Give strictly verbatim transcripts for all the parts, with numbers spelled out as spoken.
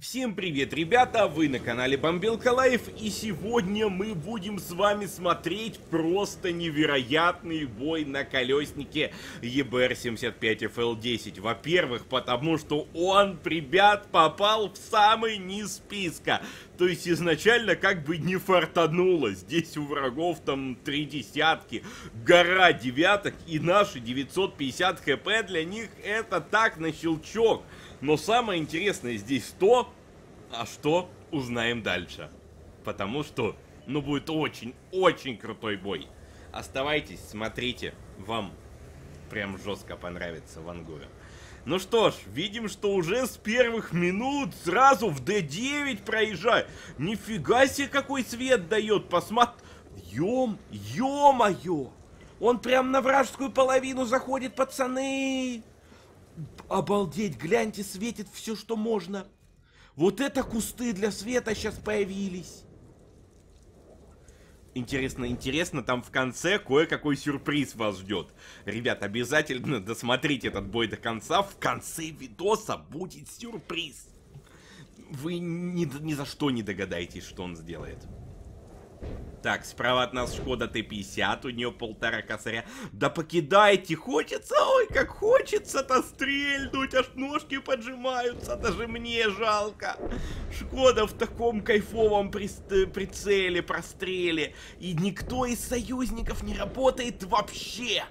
Всем привет, ребята, вы на канале Бомбилка Life, и сегодня мы будем с вами смотреть просто невероятный бой на колеснике и бэ эр семьдесят пять эф эл десять. Во-первых, потому что он, ребят, попал в самый низ списка. То есть изначально как бы не фартануло. Здесь у врагов там три десятки, гора девяток, и наши девятьсот пятьдесят хп для них это так на щелчок. Но самое интересное здесь то, а что узнаем дальше. Потому что, ну, будет очень-очень крутой бой. Оставайтесь, смотрите, вам прям жестко понравится вангура. Ну что ж, видим, что уже с первых минут сразу в дэ девять проезжает. Нифига себе, какой свет дает, посмотри. Ём, ё-моё, он прям на вражескую половину заходит, пацаны. Обалдеть, гляньте, светит все, что можно. Вот это кусты для света сейчас появились. Интересно, интересно, там в конце кое-какой сюрприз вас ждет. Ребят, обязательно досмотрите этот бой до конца. В конце видоса будет сюрприз. Вы ни, ни за что не догадаетесь, что он сделает. Так, справа от нас Шкода тэ пятьдесят, у нее полтора косаря. Да покидайте, хочется, ой, как хочется-то стрельнуть, аж ножки поджимаются, даже мне жалко. Шкода в таком кайфовом прицеле, простреле, и никто из союзников не работает вообще.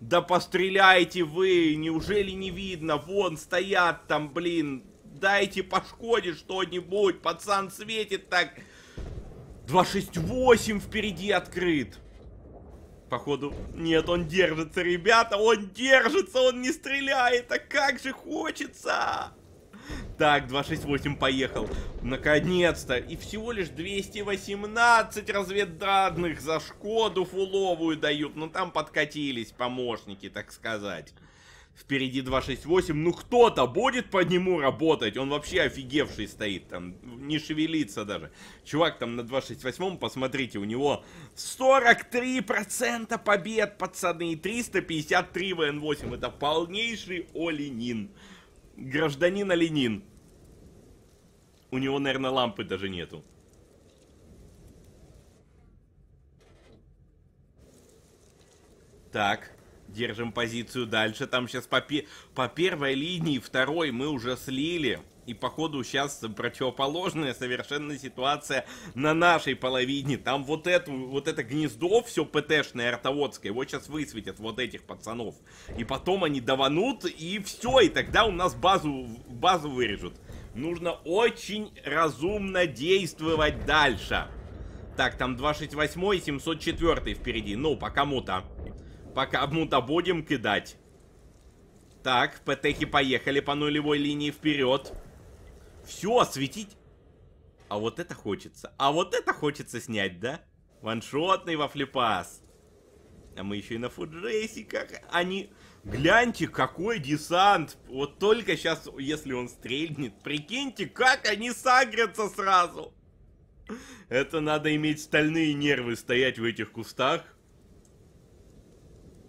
Да постреляйте вы, неужели не видно, вон стоят там, блин, дайте по Шкоде что-нибудь, пацан светит так... два шесть восемь впереди открыт. Походу, нет, он держится, ребята, он держится, он не стреляет, а как же хочется. Так, два шесть восемь поехал, наконец-то. И всего лишь двести восемнадцать разведданных за Шкоду фуловую дают, но там подкатились помощники, так сказать. Впереди два шесть восемь, ну кто-то будет по нему работать, он вообще офигевший стоит, там не шевелится даже. Чувак там на два шесть восемь, посмотрите, у него сорок три процента побед, пацаны, и триста пятьдесят три вэ эн восемь, это полнейший оленин, гражданин оленин. У него, наверное, лампы даже нету. Так. Держим позицию дальше, там сейчас по, по первой линии, второй мы уже слили, и походу сейчас противоположная совершенно ситуация на нашей половине, там вот это, вот это гнездо все ПТшное, артоводское, его сейчас высветят, вот этих пацанов, и потом они даванут, и все, и тогда у нас базу, базу вырежут. Нужно очень разумно действовать дальше. Так, там два шесть восемь и семьсот четыре впереди, ну по кому-то. Пока кому-то будем кидать. Так, ПТхи поехали по нулевой линии вперед. Все, осветить. А вот это хочется. А вот это хочется снять, да? Ваншотный вафлепас. А мы еще и на фуджесиках. Они... Гляньте, какой десант. Вот только сейчас, если он стрельнет, прикиньте, как они сагрятся сразу. Это надо иметь стальные нервы стоять в этих кустах.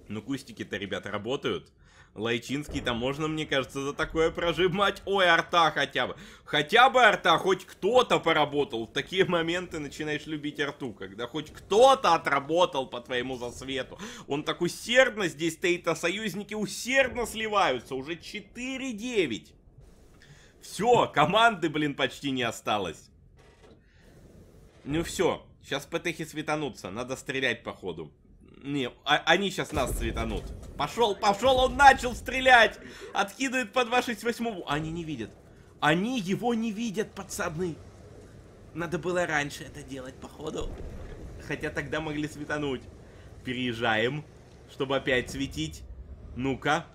Ну кустики-то, ребята, работают. Лайчинский-то можно, мне кажется, за такое прожимать. Ой, арта хотя бы. Хотя бы арта, хоть кто-то поработал. В такие моменты начинаешь любить арту, когда хоть кто-то отработал по твоему засвету. Он так усердно здесь стоит, а союзники усердно сливаются. Уже четыре девять. Все, команды, блин, почти не осталось. Ну все, сейчас ПТхи светанутся. Надо стрелять по ходу. Не, а, они сейчас нас цветанут. Пошел, пошел, он начал стрелять. Откидывает по два шесть восемь. Они не видят. Они его не видят, пацаны. Надо было раньше это делать, походу. Хотя тогда могли светануть. Переезжаем, чтобы опять светить. Ну-ка.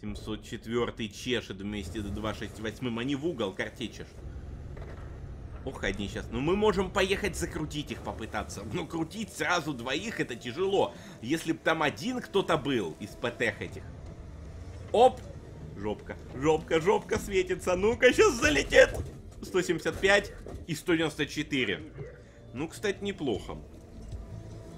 семьсот четыре чешет вместе до два шесть восемь. Они в угол карте чешут. Ох, одни сейчас. Ну, мы можем поехать закрутить их, попытаться. Но крутить сразу двоих это тяжело. Если бы там один кто-то был из ПТ этих. Оп! Жопка, жопка, жопка светится. Ну-ка, сейчас залетит! сто семьдесят пять и сто девяносто четыре. Ну, кстати, неплохо.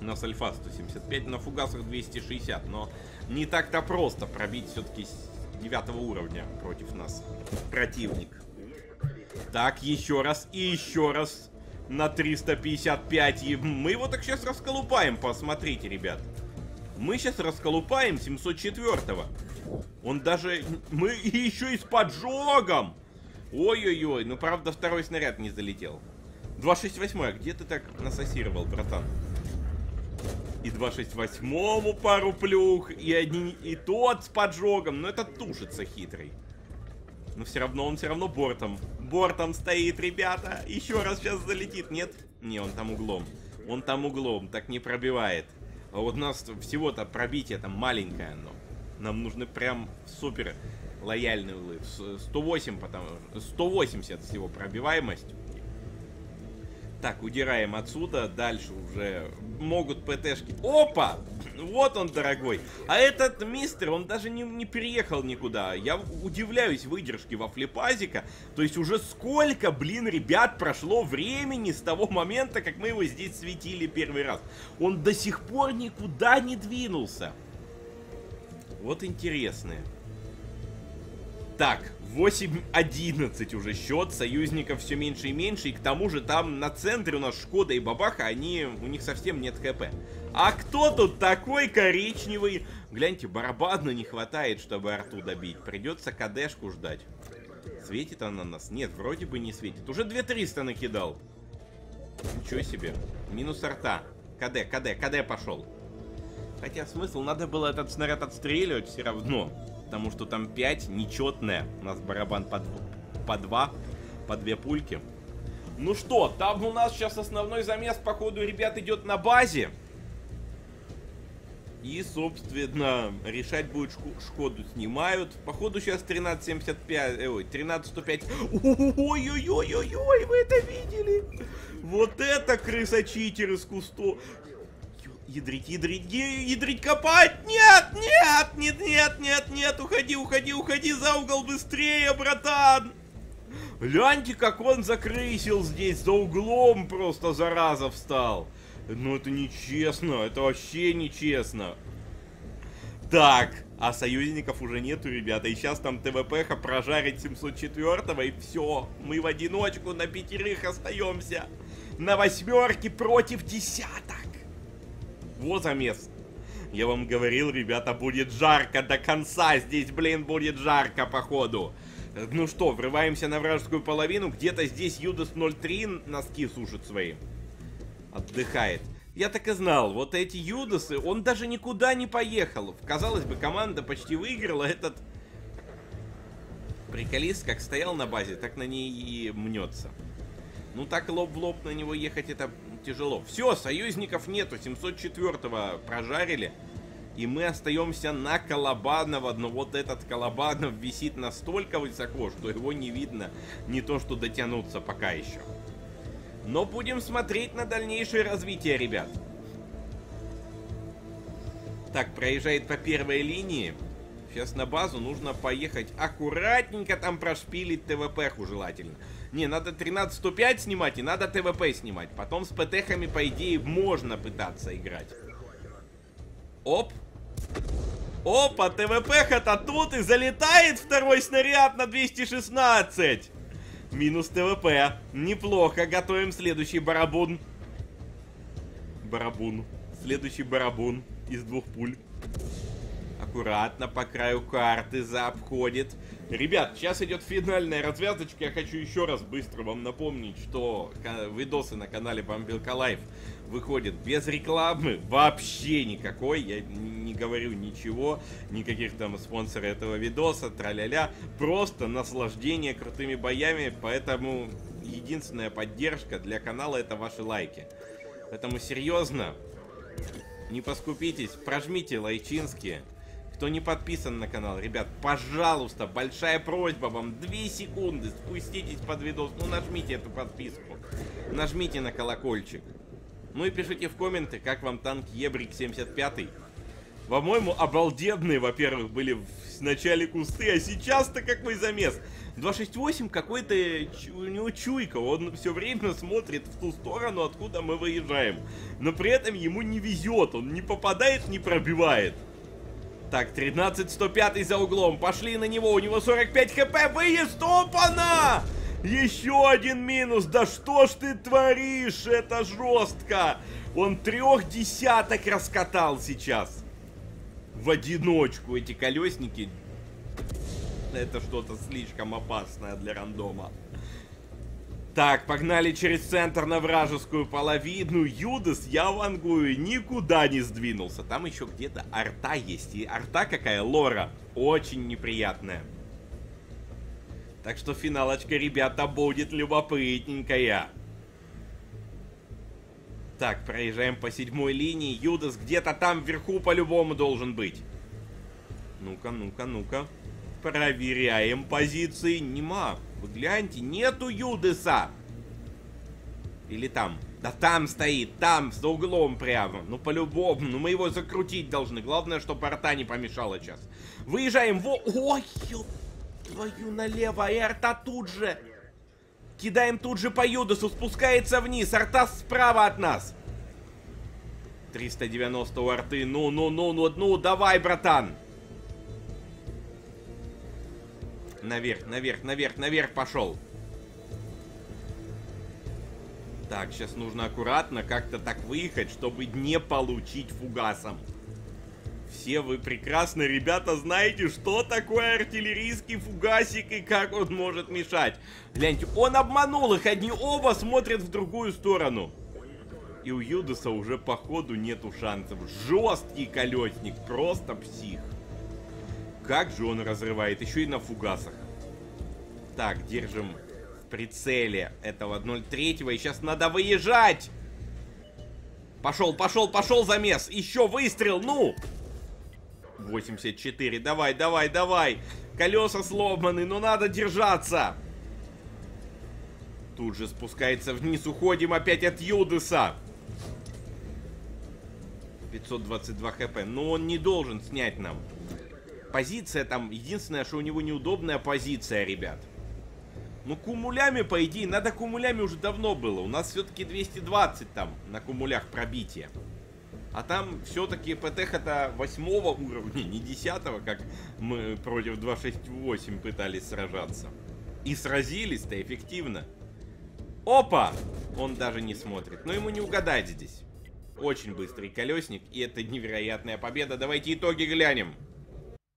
У нас альфа сто семьдесят пять, на фугасах двести шестьдесят. Но не так-то просто пробить все-таки с девятого уровня против нас. противник. Так, еще раз и еще раз на триста пятьдесят пять. И мы его так сейчас расколупаем, посмотрите, ребят. Мы сейчас расколупаем семьсот четвёртого. Он даже... Мы еще и с поджогом. Ой-ой-ой, ну правда второй снаряд не залетел. два шесть восемь, где ты так насосировал, братан? И два шесть восьмому пару плюх, и, один, и тот с поджогом. Но это тушится хитрый. Но все равно, он все равно бортом. Бортом стоит, ребята. Еще раз сейчас залетит, нет? Не, он там углом. Он там углом, так не пробивает. А вот у нас всего-то пробитие там маленькое, но нам нужны прям супер лояльный улыб. сто восемь, потому сто восемьдесят всего пробиваемость. Так, удираем отсюда, дальше уже могут ПТшки. Опа! Вот он, дорогой. А этот мистер, он даже не, не приехал никуда. Я удивляюсь выдержке во флипазика. То есть уже сколько, блин, ребят, прошло времени с того момента, как мы его здесь светили первый раз. Он до сих пор никуда не двинулся. Вот интересное. Так, восемь одиннадцать уже счет, союзников все меньше и меньше, и к тому же там на центре у нас Шкода и Бабаха, они, у них совсем нет ХП. А кто тут такой коричневый? Гляньте, барабана не хватает, чтобы арту добить, придется КДшку ждать. Светит она нас? Нет, вроде бы не светит, уже две триста накидал. Ничего себе, минус арта, КД, КД, КД пошел. Хотя смысл, надо было этот снаряд отстреливать все равно. Потому что там пять нечетная. У нас барабан по, по два, по две пульки. Ну что, там у нас сейчас основной замес, походу, ребят, идет на базе. И, собственно, решать будет шку, Шкоду снимают. Походу сейчас тринадцать семьдесят пять, ой, тринадцать сто пять. Ой-ой-ой-ой-ой, вы это видели? Вот это крыса-читер из кустов. Ядрить, ядрить, ядрить, копать! Нет, нет, нет, нет, нет, нет, уходи, уходи, уходи за угол быстрее, братан! Гляньте, как он закрысил здесь, за углом просто, зараза, встал. Ну это нечестно, это вообще нечестно. Так, а союзников уже нету, ребята, и сейчас там ТВП-ха прожарит семьсот четвёртого, и все, мы в одиночку на пятерых остаемся. На восьмерке против десяток. Во замес. Я вам говорил, ребята, будет жарко до конца. Здесь, блин, будет жарко, походу. Ну что, врываемся на вражескую половину. Где-то здесь Юдас ноль три носки сушит свои. Отдыхает. Я так и знал, вот эти Юдасы, он даже никуда не поехал. Казалось бы, команда почти выиграла. Этот приколист как стоял на базе, так на ней и мнется. Ну так лоб в лоб на него ехать это... тяжело. Все, союзников нету. семьсот четвёртого прожарили. И мы остаемся на Колобаново. Но вот этот Колобанов висит настолько высоко, что его не видно. Не то, что дотянуться пока еще. Но будем смотреть на дальнейшее развитие, ребят. Так, проезжает по первой линии. Сейчас на базу нужно поехать аккуратненько. Там прошпилить ТВП-ху желательно. Не, надо тринадцать сто пять снимать и надо ТВП снимать. Потом с ПТ-хами, по идее, можно пытаться играть. Оп. Опа, ТВП-ха-то тут и залетает второй снаряд на двести шестнадцать. Минус ТВП. Неплохо, готовим следующий барабун. Барабун. Следующий барабун из двух пуль. Аккуратно по краю карты заобходит. Ребят, сейчас идет финальная развязочка. Я хочу еще раз быстро вам напомнить, что видосы на канале Бомбилка Life выходят без рекламы. Вообще никакой. Я не говорю ничего. Никаких там спонсоров этого видоса. Траля-ля. Просто наслаждение крутыми боями. Поэтому единственная поддержка для канала — это ваши лайки. Поэтому серьезно, не поскупитесь. Прожмите лайчинские. Кто не подписан на канал, ребят, пожалуйста, большая просьба вам, две секунды, спуститесь под видос, ну нажмите эту подписку, нажмите на колокольчик. Ну и пишите в комменты, как вам танк и бэ эр семьдесят пять. По-моему, обалденные, во-первых, были в начале кусты, а сейчас-то какой замес. два шесть восемь какой-то, у него чуйка, он все время смотрит в ту сторону, откуда мы выезжаем. Но при этом ему не везет, он не попадает, не пробивает. Так, тринадцать сто пять за углом. Пошли на него. У него сорок пять хп. Выезд! Опана! Еще один минус. Да что ж ты творишь? Это жестко. Он трех десяток раскатал сейчас. В одиночку эти колесники. Это что-то слишком опасное для рандома. Так, погнали через центр на вражескую половину. Юдес, я вангую, никуда не сдвинулся. Там еще где-то арта есть. И арта какая? Лора. Очень неприятная. Так что финалочка, ребята, будет любопытненькая. Так, проезжаем по седьмой линии. Юдес где-то там вверху по-любому должен быть. Ну-ка, ну-ка, ну-ка. Проверяем позиции. Нема. Вы гляньте, нету Юдеса. Или там. Да там стоит, там, за углом прямо. Ну, по-любому. Ну, мы его закрутить должны. Главное, что порта не помешала сейчас. Выезжаем во... Ой, ё... твою налево. И арта тут же. Кидаем тут же по Юдесу. Спускается вниз. Арта справа от нас. триста девяносто у арты. Ну, ну, ну, ну, ну, давай, братан. Наверх, наверх, наверх, наверх пошел. Так, сейчас нужно аккуратно как-то так выехать, чтобы не получить фугасом. Все вы прекрасно, ребята, знаете, что такое артиллерийский фугасик и как он может мешать. Гляньте, он обманул их, одни оба смотрят в другую сторону. И у Юдеса уже походу нету шансов. Жесткий колесник, просто псих. Как же он разрывает, еще и на фугасах. Так, держим в прицеле этого ноль третьего. И сейчас надо выезжать. Пошел, пошел, пошел замес. Еще выстрел, ну. восемьдесят четыре, давай, давай, давай. Колеса сломаны, но надо держаться. Тут же спускается вниз, уходим опять от Юдеса. пятьсот двадцать два хп, но он не должен снять нам. Позиция там, единственное, что у него неудобная позиция, ребят. Ну, кумулями, по идее, надо кумулями уже давно было. У нас все-таки двести двадцать там на кумулях пробитие. А там все-таки ПТХ-то восьмого уровня, не десятого, как мы против два шесть восемь пытались сражаться. И сразились-то эффективно. Опа! Он даже не смотрит, но ему не угадать здесь. Очень быстрый колесник, и это невероятная победа. Давайте итоги глянем.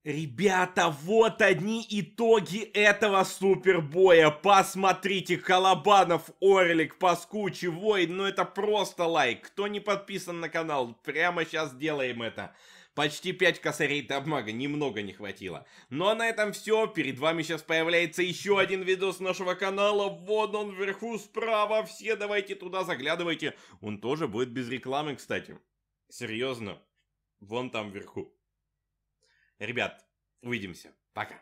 Ребята, вот одни итоги этого супербоя. Посмотрите, Колобанов, Орлик, Паскучи, Воин. Ну это просто лайк. Кто не подписан на канал, прямо сейчас делаем это. Почти пять косарей дамага, немного не хватило. Ну а на этом все. Перед вами сейчас появляется еще один видос нашего канала. Вон он вверху справа. Все давайте туда заглядывайте. Он тоже будет без рекламы, кстати. Серьезно. Вон там вверху. Ребят, увидимся. Пока.